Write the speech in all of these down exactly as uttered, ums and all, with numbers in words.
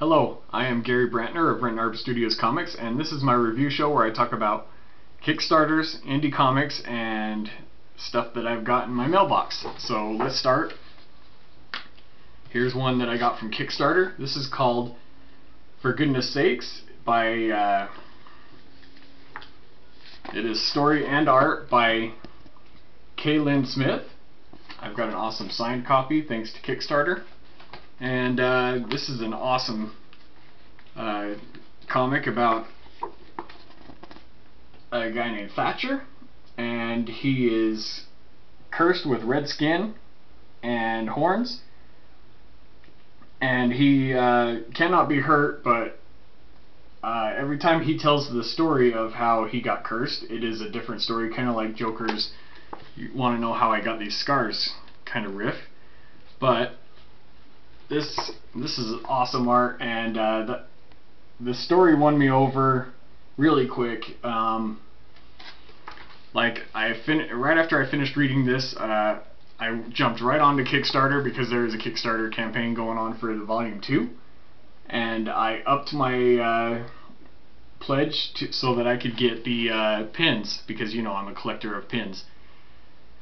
Hello, I am Gary Brantner of Rentnarb Studios Comics, and this is my review show where I talk about Kickstarters, indie comics, and stuff that I've got in my mailbox. So let's start. Here's one that I got from Kickstarter. This is called For Goodness Sakes by, uh, it is story and art by Kay Lynn Smith. I've got an awesome signed copy thanks to Kickstarter. And uh, this is an awesome uh, comic about a guy named Thatcher, and he is cursed with red skin and horns, and he uh, cannot be hurt, but uh, every time he tells the story of how he got cursed, it is a different story, kind of like Joker's "you want to know how I got these scars" kind of riff. But This this is awesome art, and uh, the the story won me over really quick. Um, like I fin right after I finished reading this, uh, I jumped right onto Kickstarter because there is a Kickstarter campaign going on for the volume two, and I upped my uh, pledge to, so that I could get the uh, pins, because you know I'm a collector of pins.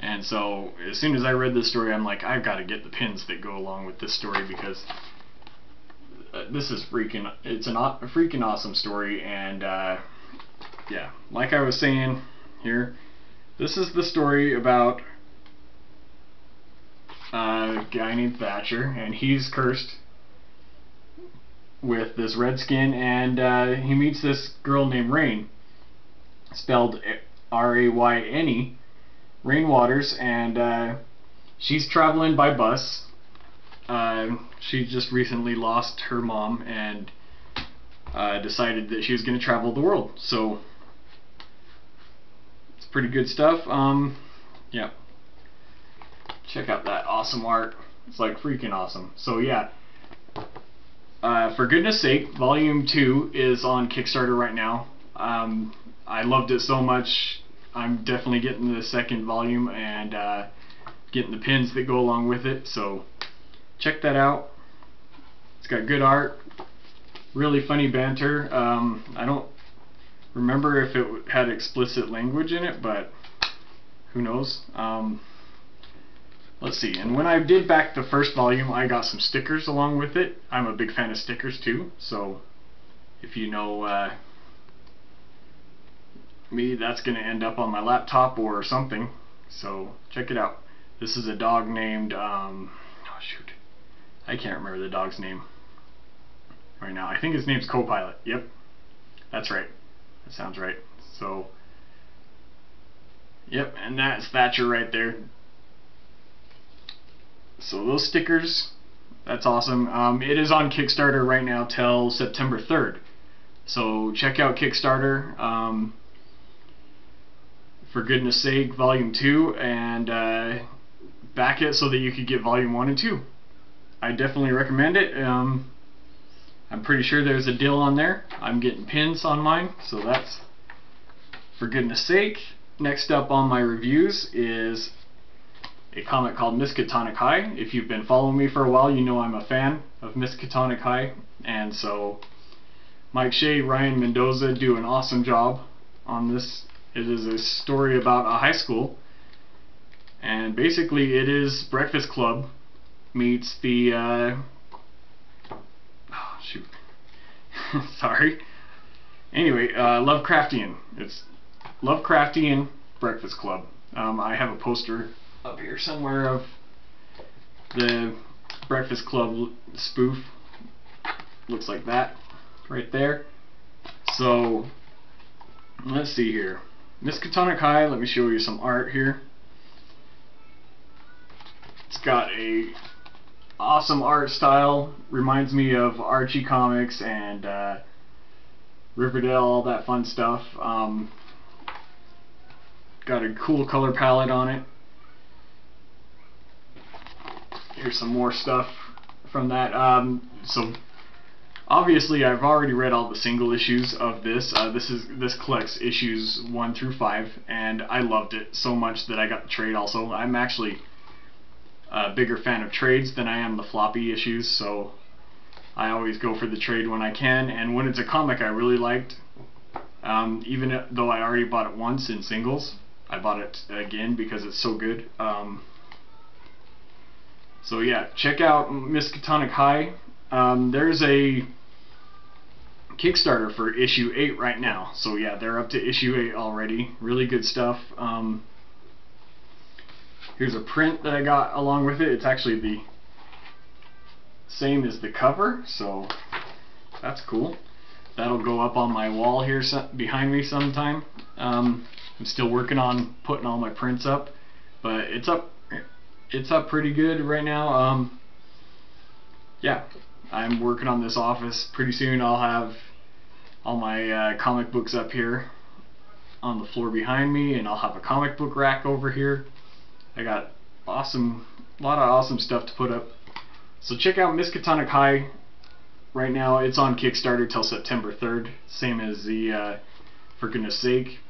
And so, as soon as I read this story, I'm like, I've got to get the pins that go along with this story, because this is freaking, it's an, a freaking awesome story, and, uh, yeah, like I was saying here, this is the story about a guy named Thatcher, and he's cursed with this red skin, and uh, he meets this girl named Rain, spelled R A Y N E, Rainwaters, and uh, she's traveling by bus. Uh, she just recently lost her mom and uh, decided that she was going to travel the world. So it's pretty good stuff. Um, yeah, check out that awesome art. It's like freaking awesome. So yeah, uh, For Goodness Sake, Volume Two is on Kickstarter right now. Um, I loved it so much. I'm definitely getting the second volume and uh, getting the pins that go along with it, so check that out. It's got good art, really funny banter. Um, I don't remember if it had explicit language in it, but who knows. Um, let's see, and when I did back the first volume, I got some stickers along with it. I'm a big fan of stickers too, so if you know uh, me, that's going to end up on my laptop or something, so check it out. This is a dog named, um, oh shoot, I can't remember the dog's name right now. I think his name's Copilot. Yep, that's right, that sounds right. So, yep, and that's Thatcher right there. So those stickers, that's awesome. Um, it is on Kickstarter right now till September third, so check out Kickstarter. Um, For Goodness Sake, Volume two, and uh, back it so that you could get Volume one and two. I definitely recommend it. Um, I'm pretty sure there's a deal on there. I'm getting pins on mine, so that's For Goodness Sake. Next up on my reviews is a comic called Miskatonic High. If you've been following me for a while, you know I'm a fan of Miskatonic High, and so Mike Shea, Ryan Mendoza do an awesome job on this. It is a story about a high school, and basically it is Breakfast Club meets the, uh, oh, shoot, sorry, anyway, uh, Lovecraftian. It's Lovecraftian Breakfast Club. Um, I have a poster up here somewhere of the Breakfast Club spoof. Looks like that, right there. So, let's see here. Miskatonic High, let me show you some art here. It's got a awesome art style, reminds me of Archie Comics and uh, Riverdale, all that fun stuff. Um, got a cool color palette on it. Here's some more stuff from that. Um, so obviously, I've already read all the single issues of this. Uh, this is this collects issues one through five, and I loved it so much that I got the trade also. I'm actually a bigger fan of trades than I am the floppy issues, so I always go for the trade when I can, and when it's a comic I really liked, um, even though I already bought it once in singles, I bought it again because it's so good. Um, so yeah, check out Miskatonic High. Um, there's a Kickstarter for issue eight right now, so yeah, they're up to issue eight already. Really good stuff. Um, here's a print that I got along with it. It's actually the same as the cover, so that's cool. That'll go up on my wall here so behind me sometime. Um, I'm still working on putting all my prints up, but it's up it's up pretty good right now. Um, yeah, I'm working on this office. Pretty soon I'll have all my uh, comic books up here on the floor behind me, and I'll have a comic book rack over here. I got awesome, a lot of awesome stuff to put up. So check out Miskatonic High right now. It's on Kickstarter till September third, same as the uh, For Goodness Sake.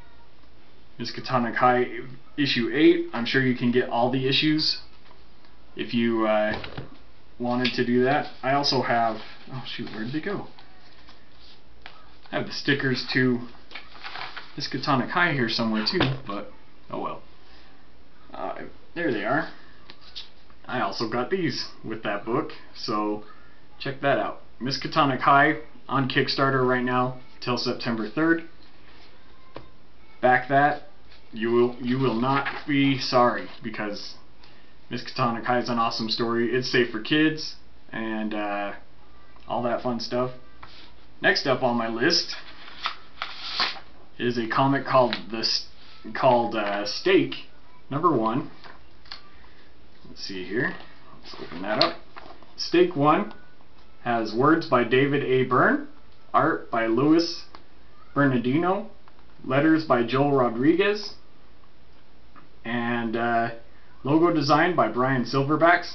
Miskatonic High issue eight. I'm sure you can get all the issues if you uh, wanted to do that. I also have, oh shoot, where did they go? I have the stickers to Miskatonic High here somewhere too, but oh well. Uh, there they are. I also got these with that book, so check that out. Miskatonic High on Kickstarter right now till September third. Back that. You will you will not be sorry, because Miskatonic High is an awesome story. It's safe for kids and uh, all that fun stuff. Next up on my list is a comic called the called uh, Stake Number One. Let's see here. Let's open that up. Stake One has words by David A. Byrne, art by Louis Bernardino, letters by Joel Rodriguez, and uh, logo design by Brian Silverbacks.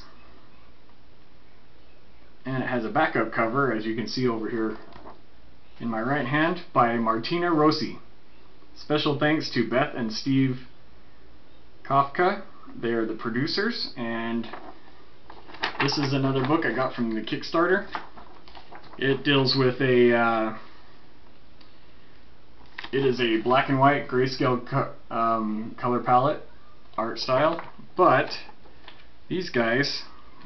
And it has a backup cover, as you can see over here in my right hand, by Martina Rossi. Special thanks to Beth and Steve Kafka. They are the producers, and this is another book I got from the Kickstarter. It deals with a uh, it is a black and white grayscale co um, color palette art style, but these guys,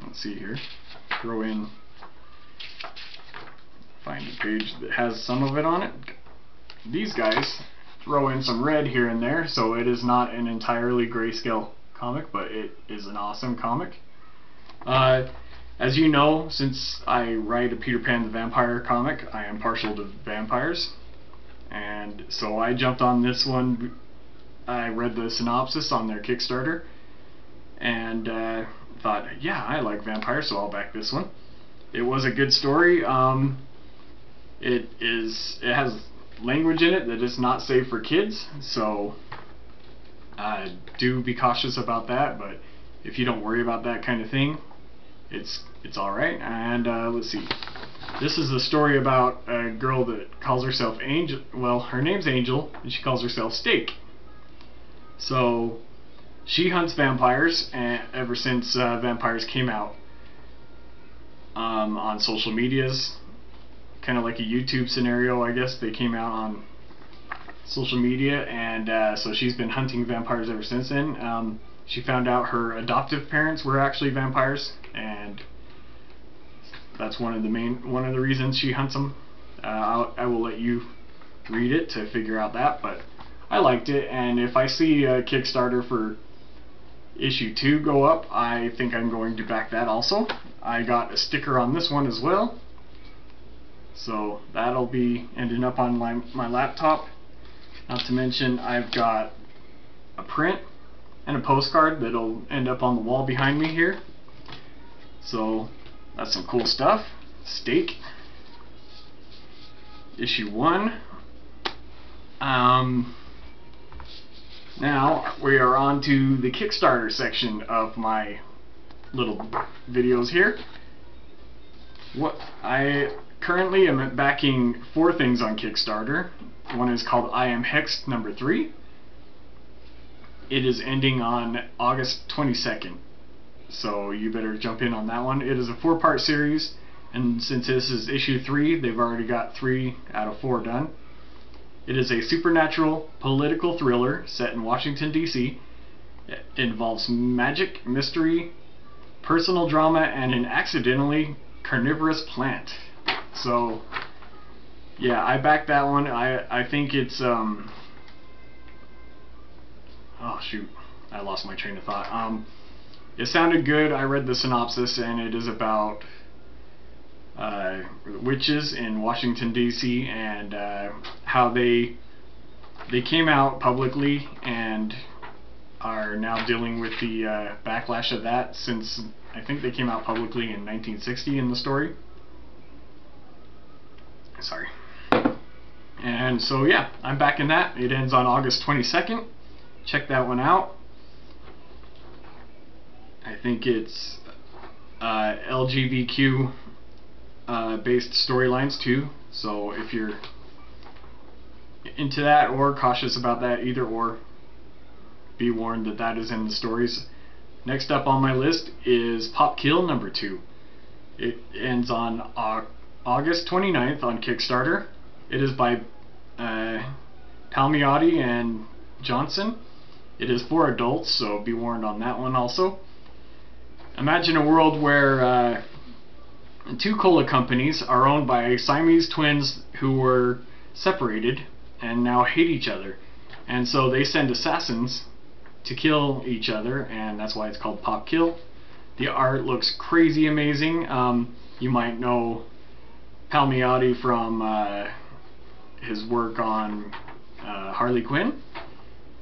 let's see here, throw in, find a page that has some of it on it. These guys throw in some red here and there, so it is not an entirely grayscale comic, but it is an awesome comic. Uh, as you know, since I write a Peter Pan the Vampire comic, I am partial to vampires, and so I jumped on this one. I read the synopsis on their Kickstarter and uh, thought, yeah, I like vampires, so I'll back this one. It was a good story. Um, it is. It has language in it that is not safe for kids, so Uh, do be cautious about that, but if you don't worry about that kind of thing, it's it's alright. And uh, let's see, this is the story about a girl that calls herself Angel. Well, her name's Angel, and she calls herself Stake. So she hunts vampires, and ever since uh, vampires came out um, on social medias, kind of like a YouTube scenario, I guess, they came out on social media, and uh, so she's been hunting vampires ever since then. Um, she found out her adoptive parents were actually vampires, and that's one of the main one of the reasons she hunts them. Uh, I'll, I will let you read it to figure out that, but I liked it, and if I see a Kickstarter for issue two go up, I think I'm going to back that also. I got a sticker on this one as well, so that'll be ending up on my, my laptop. Not to mention, I've got a print and a postcard that'll end up on the wall behind me here. So that's some cool stuff. Stake issue one. Um, now we are on to the Kickstarter section of my little videos here. What I currently am backing four things on Kickstarter. One is called I Am Hexed number three. It is ending on August twenty-second, so you better jump in on that one. It is a four-part series and since this is issue three, they've already got three out of four done. It is a supernatural political thriller set in Washington, D C It involves magic, mystery, personal drama, and an accidentally carnivorous plant. So, yeah, I backed that one. I, I think it's, um... oh, shoot. I lost my train of thought. Um, it sounded good. I read the synopsis, and it is about uh, witches in Washington, D C, and uh, how they they came out publicly and are now dealing with the uh, backlash of that, since I think they came out publicly in nineteen sixty in the story. Sorry. And so, yeah, I'm back in that. It ends on August twenty-second. Check that one out. I think it's uh, L G B T Q uh, based storylines too, so if you're into that or cautious about that, either or, be warned that that is in the stories. Next up on my list is Pop Kill number two. It ends on uh, August twenty-ninth on Kickstarter. It is by uh, Palmiotti and Johnson. It is for adults, so be warned on that one also. Imagine a world where uh, two cola companies are owned by Siamese twins who were separated and now hate each other. And so they send assassins to kill each other, and that's why it's called Pop Kill. The art looks crazy amazing. Um, you might know Palmiotti from uh, his work on uh, Harley Quinn.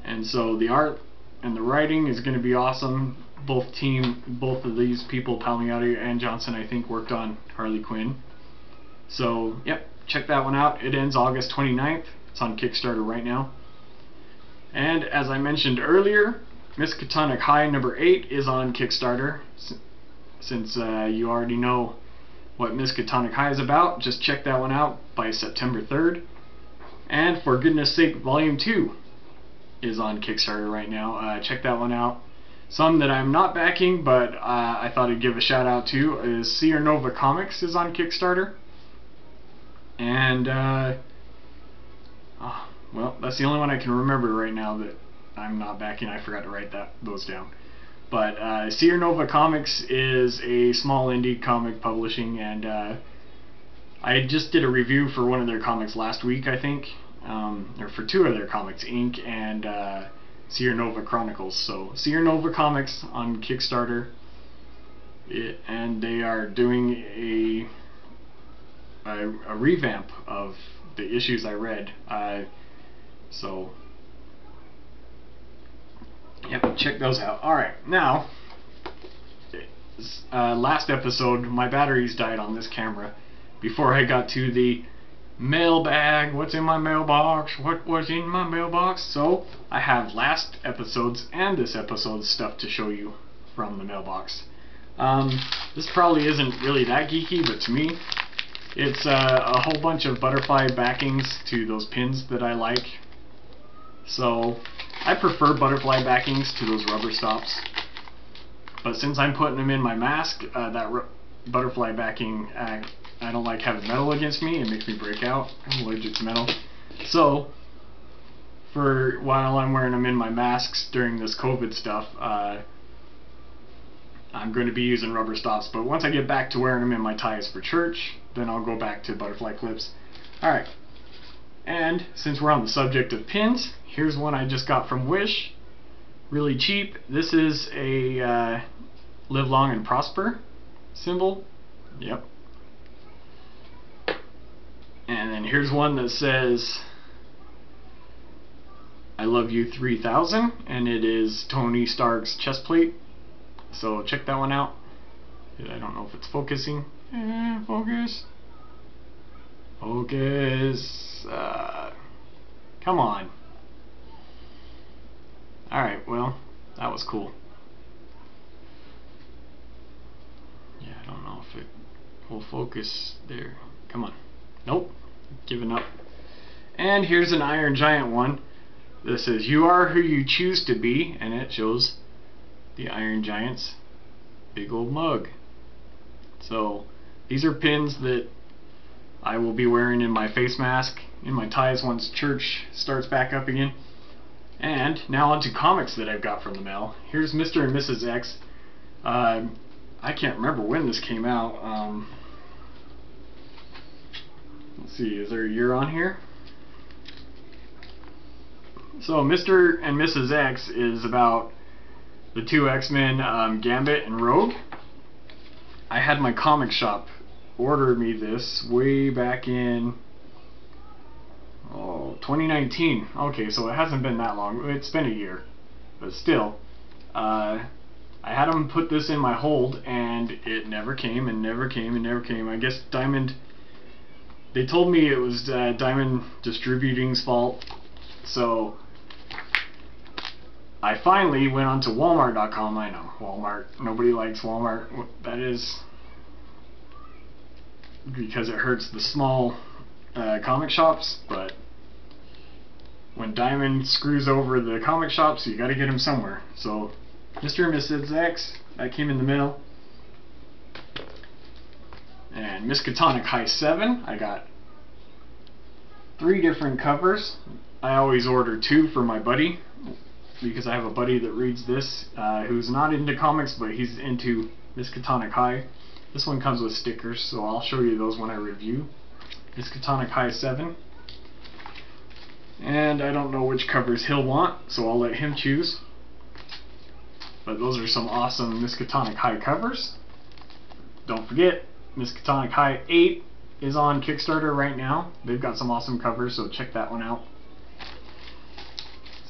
And so the art and the writing is going to be awesome. Both team, both of these people, Palmiotti and Johnson, I think, worked on Harley Quinn. So, yep, check that one out. It ends August twenty-ninth. It's on Kickstarter right now. And as I mentioned earlier, Miskatonic High number eight is on Kickstarter. Since uh, you already know what Miskatonic High is about, just check that one out by September third. And For Goodness Sake, Volume two is on Kickstarter right now. Uh, check that one out. Some that I'm not backing, but uh, I thought I'd give a shout out to is Sierra Nova Comics is on Kickstarter, and uh, oh, well, that's the only one I can remember right now that I'm not backing. I forgot to write that those down. But uh, Sierra Nova Comics is a small indie comic publishing, and uh, I just did a review for one of their comics last week, I think, um, or for two of their comics, Ink and Uh, Sierra Nova Chronicles. So Sierra Nova Comics on Kickstarter, it, and they are doing a, a a revamp of the issues I read. Uh, so yep, check those out. All right, now uh, last episode my batteries died on this camera before I got to the mailbag. What's in my mailbox? What was in my mailbox? So I have last episode's and this episode's stuff to show you from the mailbox. Um, this probably isn't really that geeky, but to me it's uh, a whole bunch of butterfly backings to those pins that I like. So I prefer butterfly backings to those rubber stops, but since I'm putting them in my mask, uh, that ru butterfly backing, uh, I don't like having metal against me. It makes me break out. I'm allergic to metal. So, for while I'm wearing them in my masks during this COVID stuff, uh, I'm going to be using rubber stops. But once I get back to wearing them in my ties for church, then I'll go back to butterfly clips. Alright. And since we're on the subject of pins, here's one I just got from Wish. Really cheap. This is a uh, live long and prosper symbol. Yep. And then here's one that says I love you three thousand, and it is Tony Stark's chest plate. So check that one out. I don't know if it's focusing. Eh, focus. Focus. Uh, come on. Alright, well, that was cool. Yeah, I don't know if it will focus there. Come on. Nope, giving up. And here's an Iron Giant one. This is "You are who you choose to be," and it shows the Iron Giant's big old mug. So These are pins that I will be wearing in my face mask, in my ties once church starts back up again. And now onto comics that I've got from the mail. Here's Mister and Missus X. Uh, I can't remember when this came out. Um, let's see, is there a year on here? So Mister and Missus X is about the two X-Men, um, Gambit and Rogue. I had my comic shop order me this way back in oh, twenty nineteen. Okay, so it hasn't been that long. It's been a year. But still, uh, I had them put this in my hold, and it never came and never came and never came. I guess Diamond... They told me it was uh, Diamond Distributing's fault, so... I finally went on to Walmart dot com. I know, Walmart. Nobody likes Walmart. That is because it hurts the small uh, comic shops, but when Diamond screws over the comic shops, you gotta get them somewhere. So, Mister and Missus X, that came in the mail. And Miskatonic High seven, I got three different covers. I always order two for my buddy, because I have a buddy that reads this uh, who's not into comics, but he's into Miskatonic High. This one comes with stickers, so I'll show you those when I review. Miskatonic High seven. And I don't know which covers he'll want, so I'll let him choose. But those are some awesome Miskatonic High covers. Don't forget, Miskatonic High eight is on Kickstarter right now. They've got some awesome covers, so check that one out.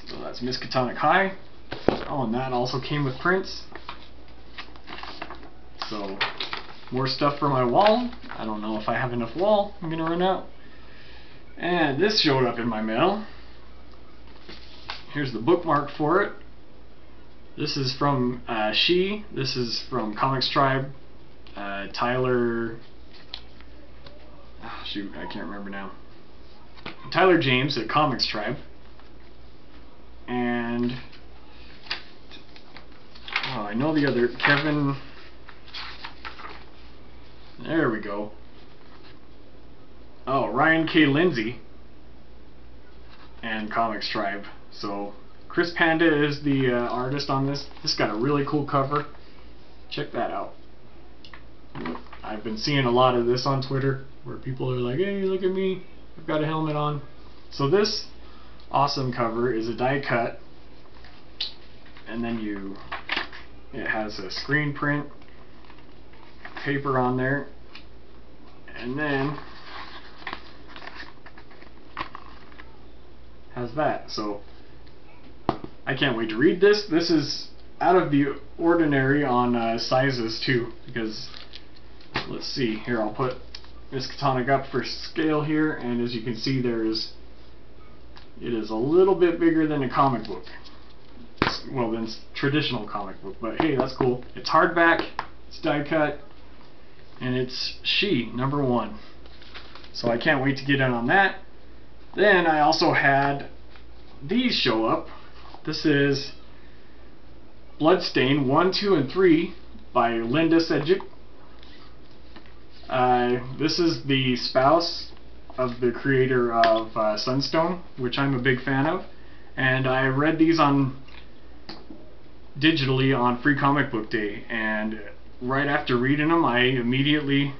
So that's Miskatonic High. Oh, and that also came with prints. So, more stuff for my wall. I don't know if I have enough wall. I'm gonna run out. And this showed up in my mail. Here's the bookmark for it. This is from uh, She. This is from Comics Tribe. Uh, Tyler... Oh, shoot, I can't remember now. Tyler James at Comics Tribe. And oh, I know the other Kevin. There we go. Oh, Ryan K. Lindsay and Comics Tribe. So Chris Panda is the uh, artist on this. This got a really cool cover. Check that out. I've been seeing a lot of this on Twitter, where people are like, "Hey, look at me! I've got a helmet on." So this awesome cover is a die cut, and then you it has a screen print paper on there, and then has that. So I can't wait to read this. This is out of the ordinary on uh, sizes too, because let's see here, I'll put Miskatonic up for scale here, and as you can see, there is it is a little bit bigger than a comic book. Well, than traditional comic book, but hey, that's cool. It's hardback, it's die cut, and it's She, number one. So I can't wait to get in on that. Then I also had these show up. This is Bloodstain one, two, and three by Linda Sedgwick. Uh, this is the spouse of the creator of uh, Sunstone, which I'm a big fan of, and I read these on digitally on Free Comic Book Day, and right after reading them I immediately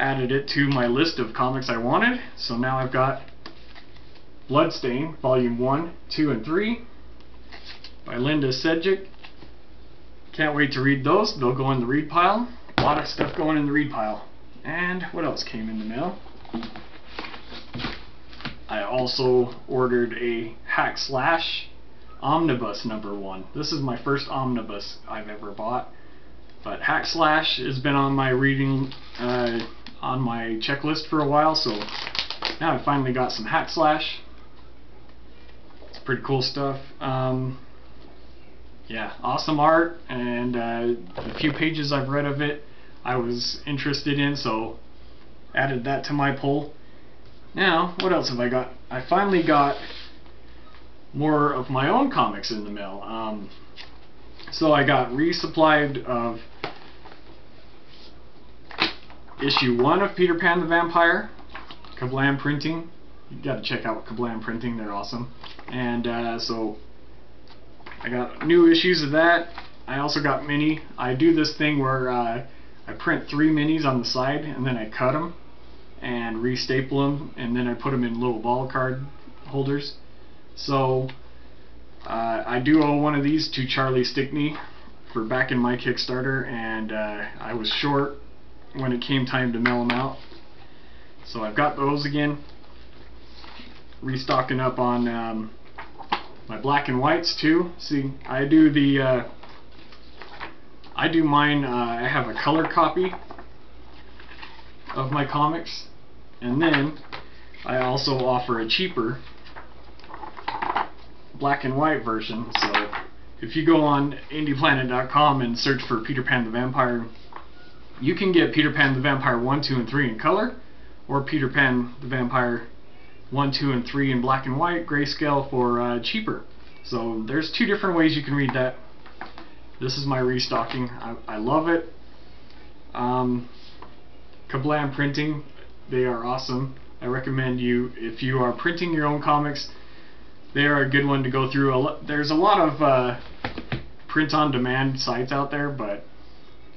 added it to my list of comics I wanted. So now I've got Bloodstain Volume one, two, and three by Linda Sedgwick. Can't wait to read those. They'll go in the read pile. A lot of stuff going in the read pile. And what else came in the mail? I also ordered a Hack Slash Omnibus number one. This is my first omnibus I've ever bought, but Hack Slash has been on my reading uh, on my checklist for a while, so now I finally got some Hack Slash. It's pretty cool stuff. Um, yeah, awesome art, and uh, the few pages I've read of it I was interested in, so added that to my poll. Now, what else have I got? I finally got more of my own comics in the mail. Um, so I got resupplied of issue one of Peter Pan the Vampire, Kablam Printing. You gotta check out Kablam Printing, they're awesome. And uh, so I got new issues of that. I also got mini. I do this thing where uh, I print three minis on the side and then I cut them and re-staple them, and then I put them in little ball card holders. So uh, I do owe one of these to Charlie Stickney for backing my Kickstarter, and uh, I was short when it came time to mail them out. So I've got those again. Restocking up on um, my black and whites too. See, I do the uh, I do mine. Uh, I have a color copy of my comics, and then I also offer a cheaper black and white version. So if you go on indie planet dot com and search for Peter Pan the Vampire, you can get Peter Pan the Vampire one, two, and three in color, or Peter Pan the Vampire one, two, and three in black and white grayscale for uh, cheaper. So there's two different ways you can read that. This is my restocking. I, I love it. Um, Kablam Printing, they are awesome. I recommend you, if you are printing your own comics, they are a good one to go through. There's a lot of uh, print-on-demand sites out there, but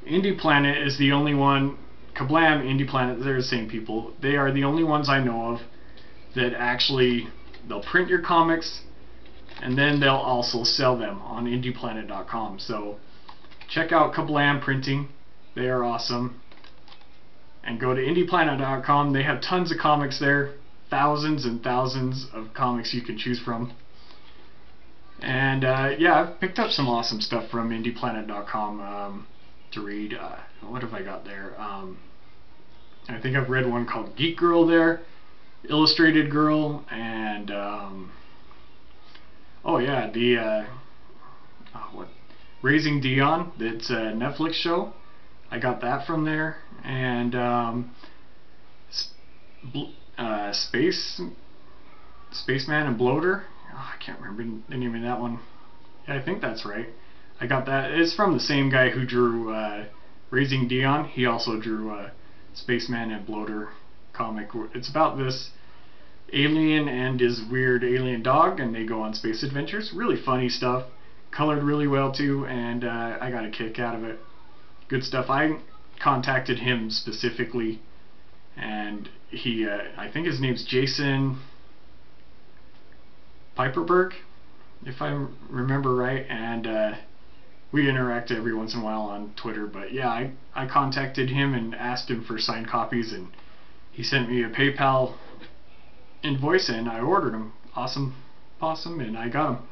IndiePlanet is the only one. Kablam, IndiePlanet, they're the same people. They are the only ones I know of that actually, they'll print your comics, and then they'll also sell them on indie planet dot com. So check out Kablam Printing. They are awesome. And go to indie planet dot com. They have tons of comics there. Thousands and thousands of comics you can choose from. And uh, yeah, I've picked up some awesome stuff from indie planet dot com um, to read. Uh, what have I got there? Um, I think I've read one called Geek Girl there, Illustrated Girl, and um, oh yeah, the uh, oh, what Raising Dion. It's a Netflix show. I got that from there, and um, Uh, Space, Spaceman and Bloater. Oh, I can't remember the name of that one. Yeah, I think that's right. I got that. It's from the same guy who drew uh, Raising Dion. He also drew uh, Spaceman and Bloater comic. It's about this alien and his weird alien dog, and they go on space adventures. Really funny stuff. Colored really well too, and uh, I got a kick out of it. Good stuff. I contacted him specifically, and he, uh, I think his name's Jason Piperberg, if I remember right, and uh, we interact every once in a while on Twitter. But yeah, I, I contacted him and asked him for signed copies, and he sent me a PayPal invoice, and I ordered them. Awesome possum, and I got them.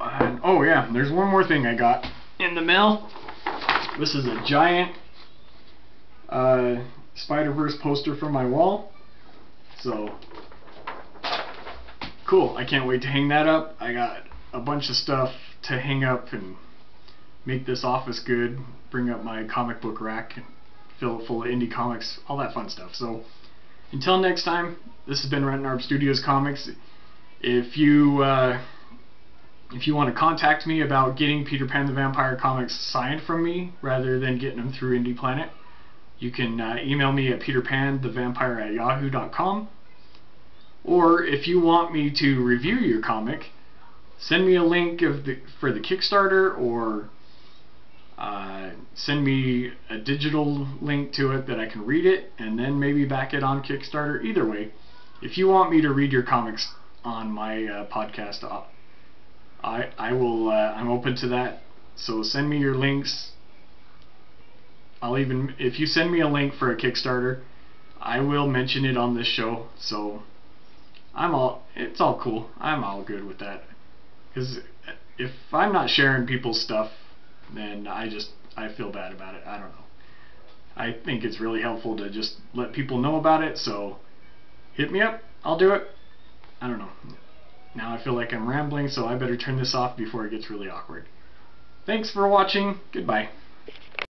And, oh yeah, there's one more thing I got in the mail. This is a giant Uh, Spider-Verse poster from my wall. So cool, I can't wait to hang that up. I got a bunch of stuff to hang up and make this office good, bring up my comic book rack and fill it full of indie comics, all that fun stuff. So until next time, this has been Rentnarb Studios Comics. If you uh, if you want to contact me about getting Peter Pan the Vampire comics signed from me rather than getting them through Indie Planet, you can uh, email me at peter pan the vampire at yahoo dot com, or if you want me to review your comic, send me a link of the, for the Kickstarter, or uh, send me a digital link to it that I can read it and then maybe back it on Kickstarter. Either way, if you want me to read your comics on my uh, podcast, I I will. Uh, I'm open to that. So send me your links. I'll even, if you send me a link for a Kickstarter, I will mention it on this show. So I'm all, it's all cool. I'm all good with that. Because if I'm not sharing people's stuff, then I just, I feel bad about it. I don't know. I think it's really helpful to just let people know about it. So hit me up. I'll do it. I don't know. Now I feel like I'm rambling, so I better turn this off before it gets really awkward. Thanks for watching. Goodbye.